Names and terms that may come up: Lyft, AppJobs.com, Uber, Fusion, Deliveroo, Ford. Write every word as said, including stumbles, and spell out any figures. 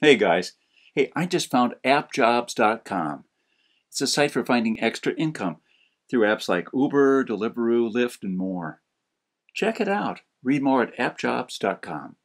Hey guys, hey, I just found app jobs dot com. It's a site for finding extra income through apps like Uber, Deliveroo, Lyft, and more. Check it out. Read more at app jobs dot com.